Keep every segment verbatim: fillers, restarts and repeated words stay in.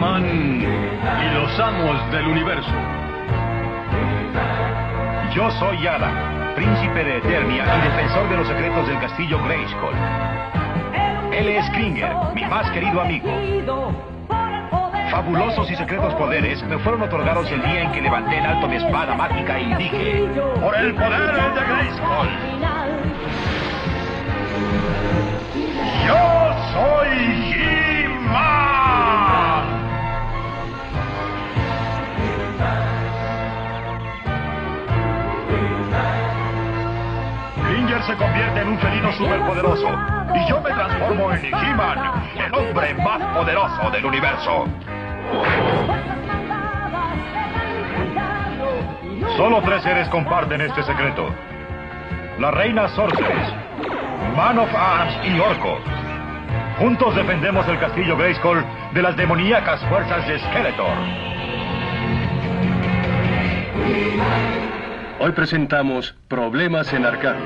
He-Man y los amos del universo. Yo soy Adam, príncipe de Eternia y defensor de los secretos del castillo Greyskull. Él es Kringer, mi más querido amigo. Fabulosos y secretos poderes me fueron otorgados el día en que levanté en alto mi espada mágica y dije: ¡por el poder de Greyskull! ¡Yo soy He-Man! Kringer se convierte en un felino superpoderoso y yo me transformo en He-Man, el hombre más poderoso del universo. Solo tres seres comparten este secreto: la reina Sorceress, Man-At-Arms y Orco. Juntos defendemos el castillo Greyskull de las demoníacas fuerzas de Skeletor. Hoy presentamos Problemas en Arcadia.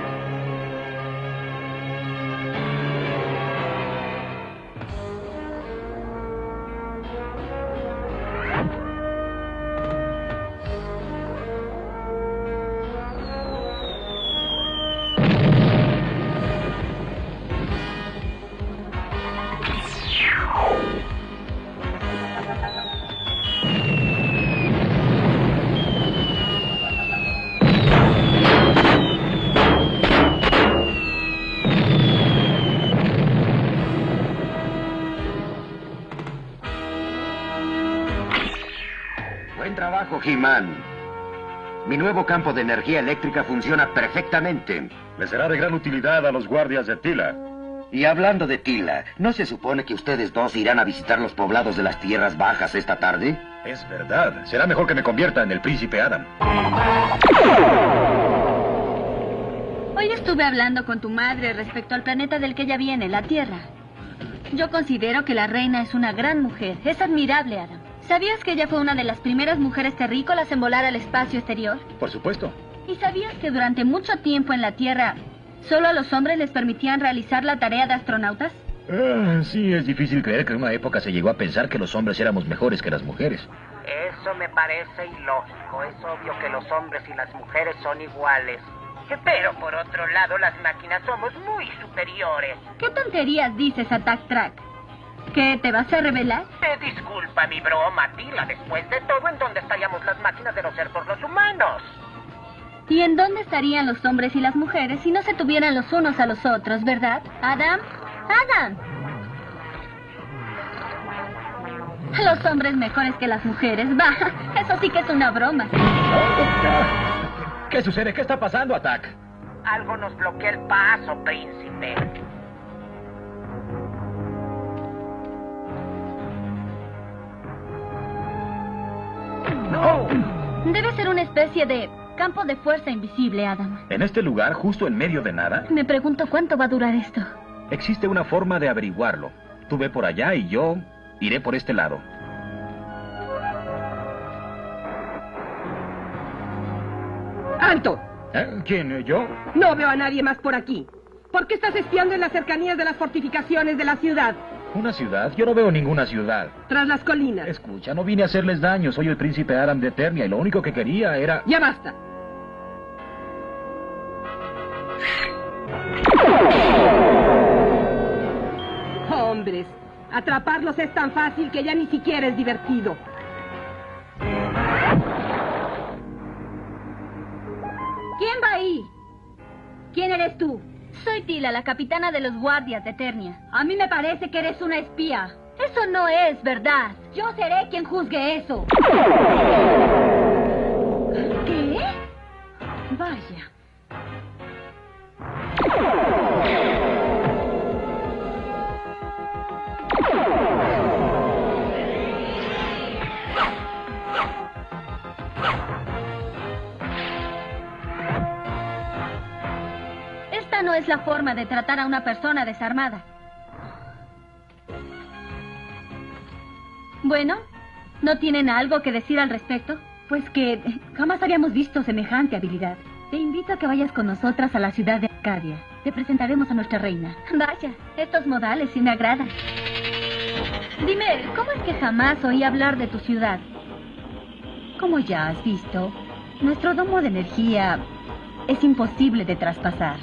He-Man. Mi nuevo campo de energía eléctrica funciona perfectamente. Le será de gran utilidad a los guardias de Teela. Y hablando de Teela, ¿no se supone que ustedes dos irán a visitar los poblados de las tierras bajas esta tarde? Es verdad. Será mejor que me convierta en el príncipe Adam. Hoy estuve hablando con tu madre respecto al planeta del que ella viene, la Tierra. Yo considero que la reina es una gran mujer. Es admirable, Adam. ¿Sabías que ella fue una de las primeras mujeres terrícolas en volar al espacio exterior? Por supuesto. ¿Y sabías que durante mucho tiempo en la Tierra solo a los hombres les permitían realizar la tarea de astronautas? Ah, sí, es difícil creer que en una época se llegó a pensar que los hombres éramos mejores que las mujeres. Eso me parece ilógico. Es obvio que los hombres y las mujeres son iguales. Pero por otro lado, las máquinas somos muy superiores. ¿Qué tonterías dices, Attack Track? ¿Qué, te vas a revelar? Te disculpa mi broma, Teela. Después de todo, ¿en dónde estaríamos las máquinas de no ser por los humanos? ¿Y en dónde estarían los hombres y las mujeres si no se tuvieran los unos a los otros, verdad? ¿Adam? ¡Adam! Los hombres mejores que las mujeres, va. Eso sí que es una broma. ¿Qué sucede? ¿Qué está pasando, Attack? Algo nos bloquea el paso, príncipe. Oh. Debe ser una especie de campo de fuerza invisible, Adam. ¿En este lugar, justo en medio de nada? Me pregunto cuánto va a durar esto. Existe una forma de averiguarlo. Tú ve por allá y yo iré por este lado. ¡Alto! ¿Eh? ¿Quién? ¿Yo? No veo a nadie más por aquí. ¿Por qué estás espiando en las cercanías de las fortificaciones de la ciudad? ¿Una ciudad? Yo no veo ninguna ciudad. Tras las colinas. Escucha, no vine a hacerles daño. Soy el príncipe Adam de Eternia y lo único que quería era... ¡Ya basta! Hombres, atraparlos es tan fácil que ya ni siquiera es divertido. ¿Quién va ahí? ¿Quién eres tú? Soy Teela, la capitana de los guardias de Eternia. A mí me parece que eres una espía. Eso no es verdad. Yo seré quien juzgue eso. ¿Qué? Vaya. No es la forma de tratar a una persona desarmada. Bueno, ¿no tienen algo que decir al respecto? Pues que jamás habíamos visto semejante habilidad. Te invito a que vayas con nosotras a la ciudad de Arcadia. Te presentaremos a nuestra reina. Vaya, estos modales sí me agradan. Dime, ¿cómo es que jamás oí hablar de tu ciudad? Como ya has visto, nuestro domo de energía es imposible de traspasar.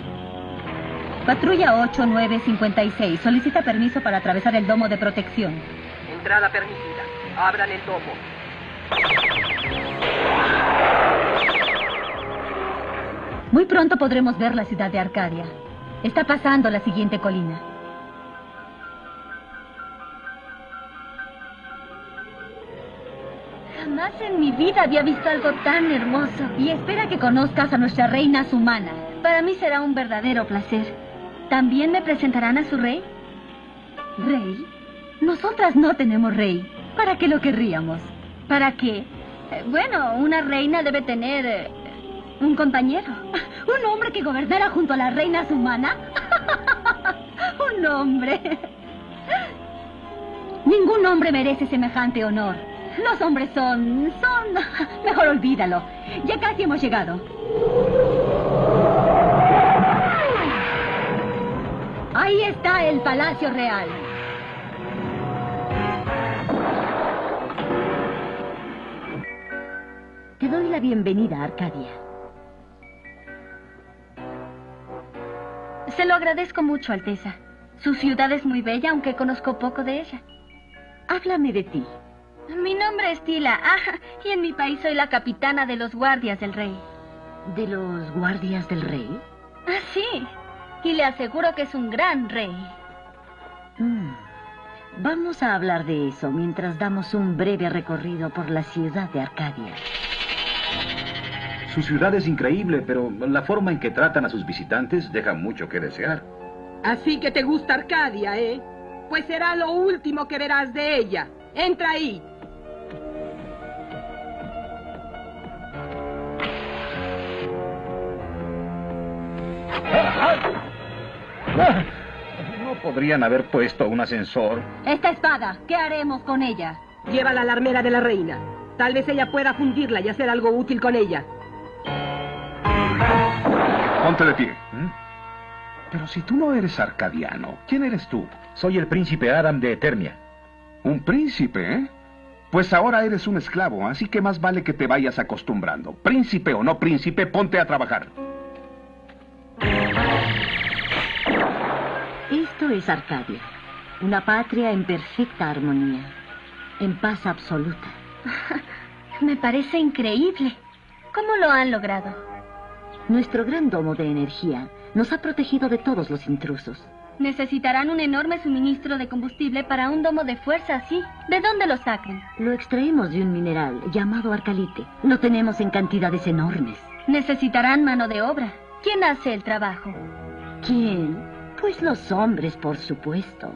Patrulla ocho nueve cincuenta y seis solicita permiso para atravesar el domo de protección. Entrada permitida. Abran el domo. Muy pronto podremos ver la ciudad de Arcadia. Está pasando la siguiente colina. Jamás en mi vida había visto algo tan hermoso. Y espera que conozcas a nuestra reina Sumana. Para mí será un verdadero placer. ¿También me presentarán a su rey? ¿Rey? Nosotras no tenemos rey. ¿Para qué lo querríamos? ¿Para qué? Eh, bueno, una reina debe tener... Eh, un compañero. ¿Un hombre que gobernara junto a la reina Sumana? Un hombre. Ningún hombre merece semejante honor. Los hombres son... son... Mejor olvídalo. Ya casi hemos llegado. Ahí está el Palacio Real. Te doy la bienvenida a Arcadia. Se lo agradezco mucho, Alteza. Su ciudad es muy bella, aunque conozco poco de ella. Háblame de ti. Mi nombre es Teela, ah, y en mi país soy la capitana de los guardias del rey. ¿De los guardias del rey? Ah, sí. Y le aseguro que es un gran rey. Mm. Vamos a hablar de eso mientras damos un breve recorrido por la ciudad de Arcadia. Su ciudad es increíble, pero la forma en que tratan a sus visitantes deja mucho que desear. Así que te gusta Arcadia, ¿eh? Pues será lo último que verás de ella. ¡Entra ahí! ¿No podrían haber puesto un ascensor? Esta espada, ¿qué haremos con ella? Llévala a la armera de la reina. Tal vez ella pueda fundirla y hacer algo útil con ella. Ponte de pie. ¿Mm? Pero si tú no eres arcadiano, ¿quién eres tú? Soy el príncipe Aram de Eternia. ¿Un príncipe, eh? Pues ahora eres un esclavo, así que más vale que te vayas acostumbrando. Príncipe o no príncipe, ponte a trabajar. Esto es Arcadia. Una patria en perfecta armonía. En paz absoluta. Me parece increíble. ¿Cómo lo han logrado? Nuestro gran domo de energía nos ha protegido de todos los intrusos. Necesitarán un enorme suministro de combustible para un domo de fuerza así. ¿De dónde lo sacan? Lo extraemos de un mineral llamado arcalite. Lo tenemos en cantidades enormes. Necesitarán mano de obra. ¿Quién hace el trabajo? ¿Quién? Pues los hombres, por supuesto.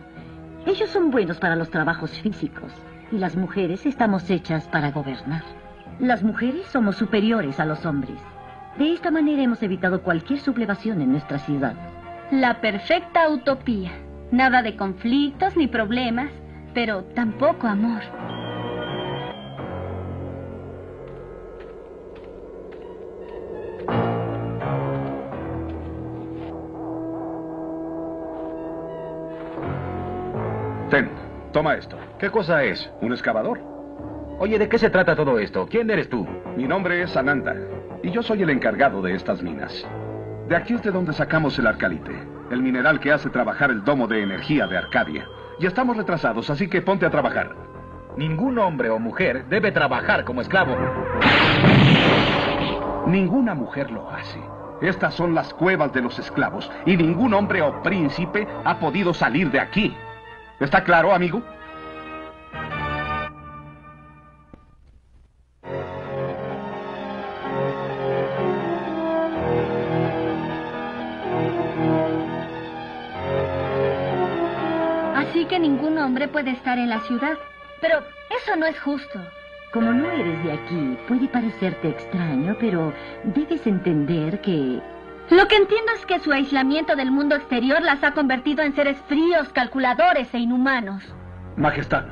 Ellos son buenos para los trabajos físicos. Y las mujeres estamos hechas para gobernar. Las mujeres somos superiores a los hombres. De esta manera hemos evitado cualquier sublevación en nuestra ciudad. La perfecta utopía. Nada de conflictos ni problemas, pero tampoco amor. Ten, toma esto. ¿Qué cosa es? ¿Un excavador? Oye, ¿de qué se trata todo esto? ¿Quién eres tú? Mi nombre es Aranda. Y yo soy el encargado de estas minas. De aquí es de donde sacamos el arcalite, el mineral que hace trabajar el domo de energía de Arcadia. Y estamos retrasados, así que ponte a trabajar. Ningún hombre o mujer debe trabajar como esclavo. Ninguna mujer lo hace. Estas son las cuevas de los esclavos, y ningún hombre o príncipe ha podido salir de aquí. ¿Está claro, amigo? Que ningún hombre puede estar en la ciudad. Pero eso no es justo. Como no eres de aquí, puede parecerte extraño, pero debes entender que... Lo que entiendo es que su aislamiento del mundo exterior las ha convertido en seres fríos, calculadores e inhumanos. Majestad.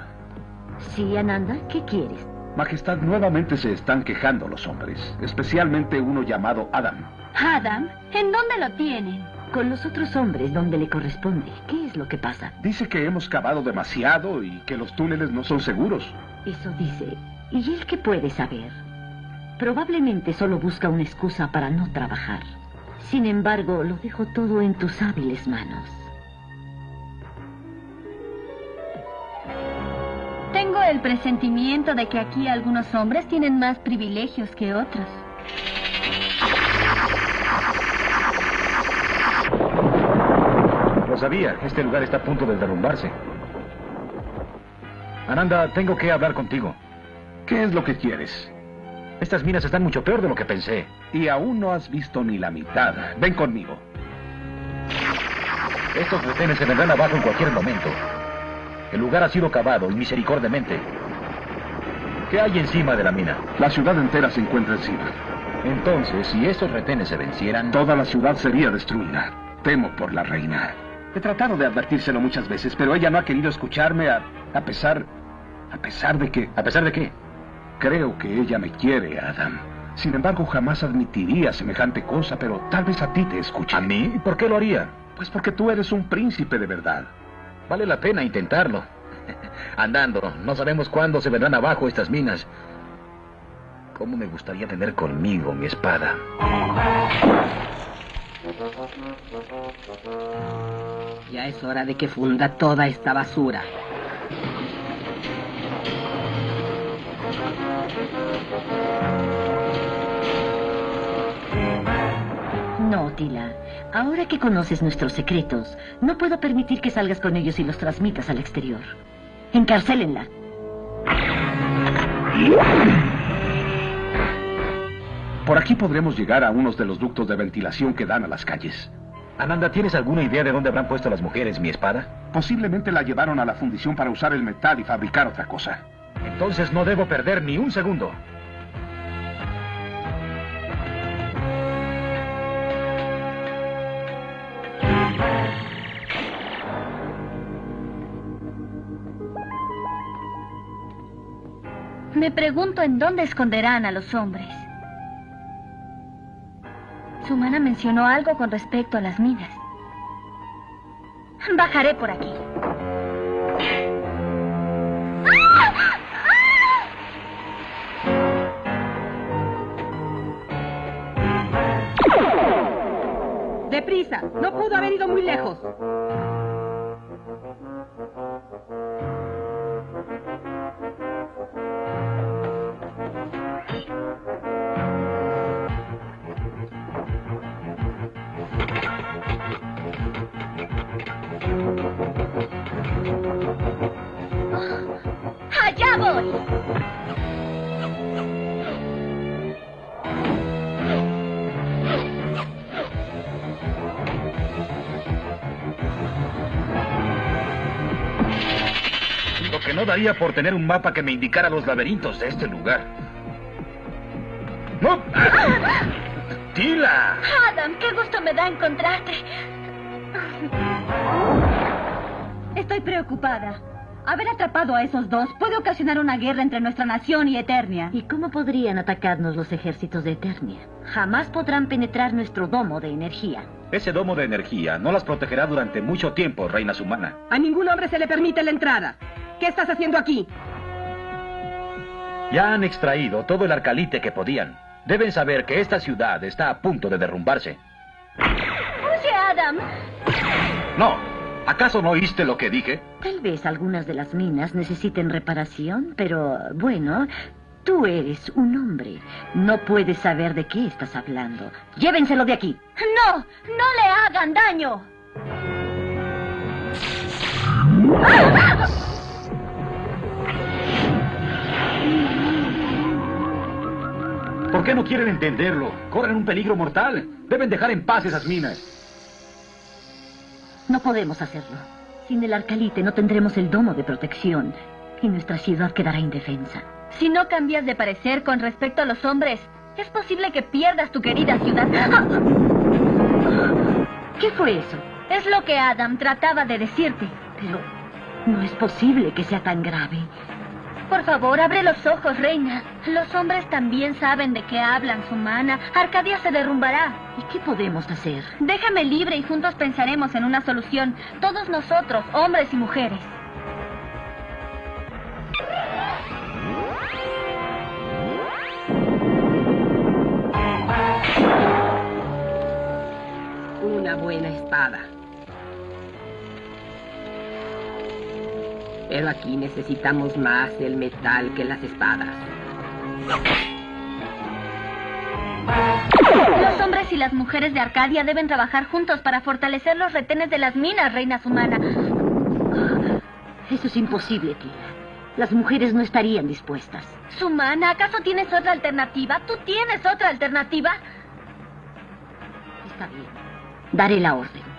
Sí, Ananda, ¿qué quieres? Majestad, nuevamente se están quejando los hombres, especialmente uno llamado Adam. ¿Adam? ¿En dónde lo tienen? con los otros hombres donde le corresponde. ¿Qué es lo que pasa? Dice que hemos cavado demasiado y que los túneles no son seguros. Eso dice. ¿Y él qué puede saber? Probablemente solo busca una excusa para no trabajar. Sin embargo, lo dejo todo en tus hábiles manos. Tengo el presentimiento de que aquí algunos hombres tienen más privilegios que otros. Lo sabía, este lugar está a punto de derrumbarse. Aranda, tengo que hablar contigo. ¿Qué es lo que quieres? Estas minas están mucho peor de lo que pensé. Y aún no has visto ni la mitad. Ven conmigo. Estos retenes se vendrán abajo en cualquier momento. El lugar ha sido cavado inmisericordiamente. ¿Qué hay encima de la mina? La ciudad entera se encuentra encima. Entonces, si estos retenes se vencieran... Toda la ciudad sería destruida. Temo por la reina. He tratado de advertírselo muchas veces, pero ella no ha querido escucharme a, a pesar... A pesar de que... ¿A pesar de qué? Creo que ella me quiere, Adam. Sin embargo, jamás admitiría semejante cosa, pero tal vez a ti te escuche. ¿A mí? ¿Por qué lo haría? Pues porque tú eres un príncipe de verdad. Vale la pena intentarlo. Andando, no sabemos cuándo se vendrán abajo estas minas. ¿Cómo me gustaría tener conmigo mi espada? Ya es hora de que funda toda esta basura. No, Teela. Ahora que conoces nuestros secretos, no puedo permitir que salgas con ellos y los transmitas al exterior. ¡Encarcélenla! Por aquí podremos llegar a unos de los ductos de ventilación que dan a las calles. Ananda, ¿tienes alguna idea de dónde habrán puesto las mujeres mi espada? Posiblemente la llevaron a la fundición para usar el metal y fabricar otra cosa. Entonces no debo perder ni un segundo. Me pregunto en dónde esconderán a los hombres. Sumana mencionó algo con respecto a las minas. Bajaré por aquí. ¡Deprisa! No pudo haber ido muy lejos. ¡Allá voy! Lo que no daría por tener un mapa que me indicara los laberintos de este lugar. ¡No! ¡Ah! ¡Teela! Adam, qué gusto me da encontrarte. Estoy preocupada. Haber atrapado a esos dos puede ocasionar una guerra entre nuestra nación y Eternia. ¿Y cómo podrían atacarnos los ejércitos de Eternia? Jamás podrán penetrar nuestro domo de energía. Ese domo de energía no las protegerá durante mucho tiempo, reina Sumana. A ningún hombre se le permite la entrada. ¿Qué estás haciendo aquí? Ya han extraído todo el arcalite que podían. Deben saber que esta ciudad está a punto de derrumbarse. ¡Oye, Adam! ¡No! ¿Acaso no oíste lo que dije? Tal vez algunas de las minas necesiten reparación, pero bueno, tú eres un hombre. No puedes saber de qué estás hablando. ¡Llévenselo de aquí! ¡No! ¡No le hagan daño! ¡Ah! ¿Por qué no quieren entenderlo? Corren un peligro mortal. Deben dejar en paz esas minas. No podemos hacerlo. Sin el arcalite no tendremos el domo de protección y nuestra ciudad quedará indefensa. Si no cambias de parecer con respecto a los hombres, es posible que pierdas tu querida ciudad. ¿Qué fue eso? Es lo que Adam trataba de decirte. Pero no es posible que sea tan grave. por favor, abre los ojos, reina. Los hombres también saben de qué hablan, Sumana. Arcadia se derrumbará. ¿Y qué podemos hacer? Déjame libre y juntos pensaremos en una solución. Todos nosotros, hombres y mujeres. Una buena espada. Pero aquí necesitamos más el metal que las espadas. Los hombres y las mujeres de Arcadia deben trabajar juntos para fortalecer los retenes de las minas, reina Sumana. Eso es imposible, Teela. Las mujeres no estarían dispuestas. Sumana, ¿acaso tienes otra alternativa? ¿Tú tienes otra alternativa? Está bien. Daré la orden.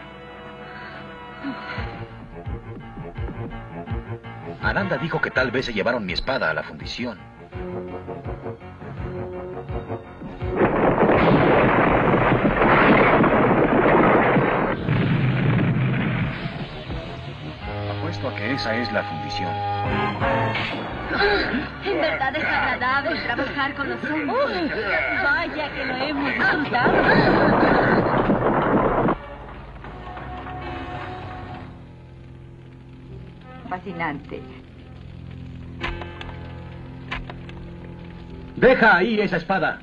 Aranda dijo que tal vez se llevaron mi espada a la fundición. Apuesto a que esa es la fundición. En verdad es agradable trabajar con los hombres. Vaya que lo hemos disfrutado. Fascinante. Deja ahí esa espada.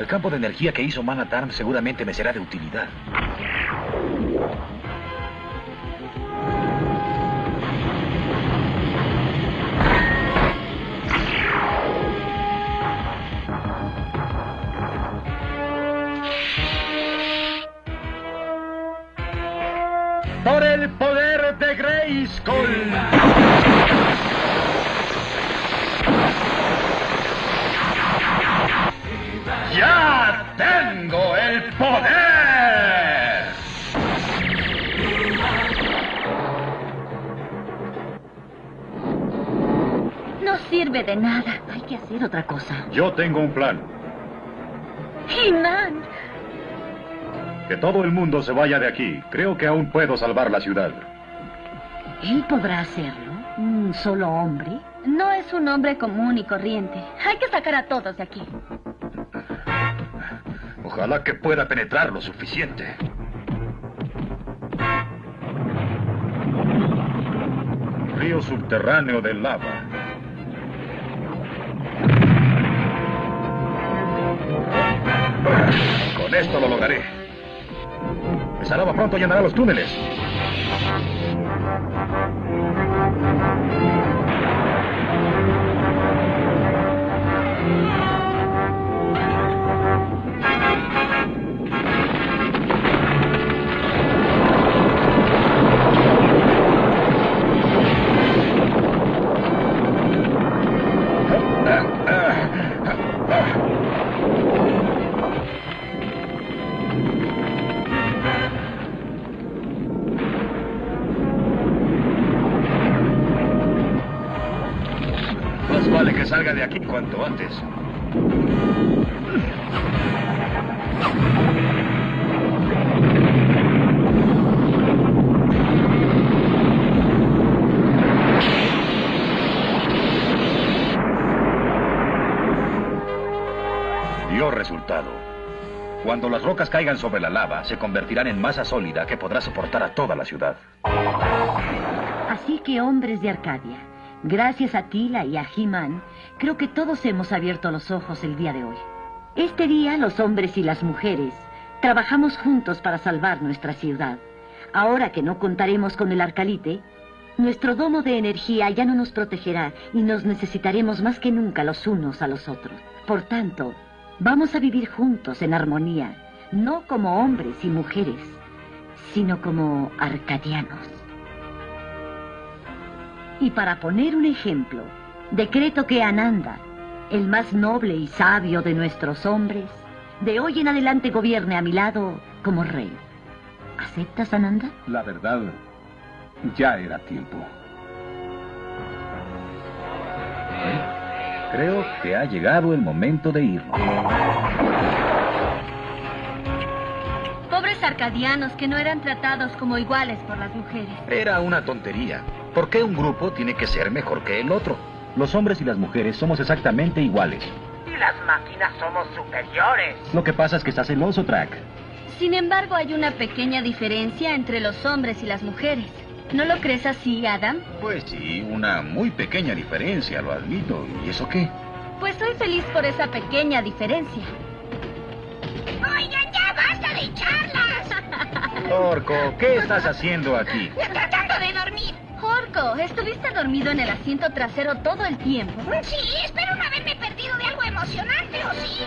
El campo de energía que hizo Man-At-Arms seguramente me será de utilidad. ¡Por el poder de Greyskull! ¡Ya tengo el poder! No sirve de nada. Hay que hacer otra cosa. Yo tengo un plan. ¡He-Man! Que todo el mundo se vaya de aquí. Creo que aún puedo salvar la ciudad. ¿Él podrá hacerlo? ¿Un solo hombre? No es un hombre común y corriente. Hay que sacar a todos de aquí. Ojalá que pueda penetrar lo suficiente. Río subterráneo de lava. Con esto lo lograré. Esa lava pronto llenará los túneles. Salga de aquí cuanto antes. Dio resultado. Cuando las rocas caigan sobre la lava, se convertirán en masa sólida que podrá soportar a toda la ciudad. Así que, hombres de Arcadia, gracias a Teela y a He-Man, creo que todos hemos abierto los ojos el día de hoy. Este día, los hombres y las mujeres trabajamos juntos para salvar nuestra ciudad. Ahora que no contaremos con el arcalite, nuestro domo de energía ya no nos protegerá y nos necesitaremos más que nunca los unos a los otros. Por tanto, vamos a vivir juntos en armonía, no como hombres y mujeres, sino como arcadianos. Y para poner un ejemplo, decreto que Ananda, el más noble y sabio de nuestros hombres, de hoy en adelante gobierne a mi lado como rey. ¿Aceptas, Ananda? La verdad, ya era tiempo. ¿Eh? Creo que ha llegado el momento de irnos. arcadianos que no eran tratados como iguales por las mujeres. Era una tontería. ¿Por qué un grupo tiene que ser mejor que el otro? Los hombres y las mujeres somos exactamente iguales. Y las máquinas somos superiores. Lo que pasa es que está celoso, Track. Sin embargo, hay una pequeña diferencia entre los hombres y las mujeres. ¿No lo crees así, Adam? Pues sí, una muy pequeña diferencia, lo admito. ¿Y eso qué? Pues soy feliz por esa pequeña diferencia. ¡Oigan, ya basta de charlas! Orco, ¿qué estás haciendo aquí? ¡Tratando de dormir! Orco, estuviste dormido en el asiento trasero todo el tiempo. Sí, espero no haberme perdido de algo emocionante, ¿o sí?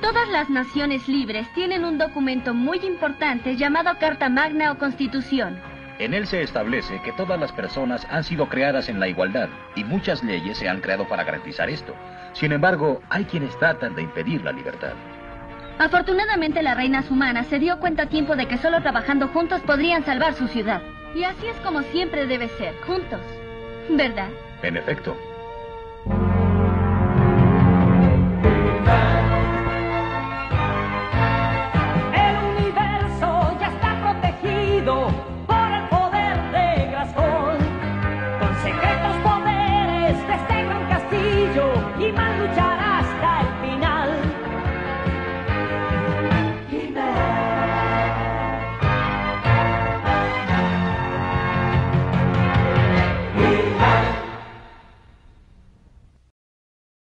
Todas las naciones libres tienen un documento muy importante llamado Carta Magna o Constitución. En él se establece que todas las personas han sido creadas en la igualdad y muchas leyes se han creado para garantizar esto. Sin embargo, hay quienes tratan de impedir la libertad. Afortunadamente, la reina Sumana se dio cuenta a tiempo de que solo trabajando juntos podrían salvar su ciudad. Y así es como siempre debe ser, juntos, ¿verdad? En efecto.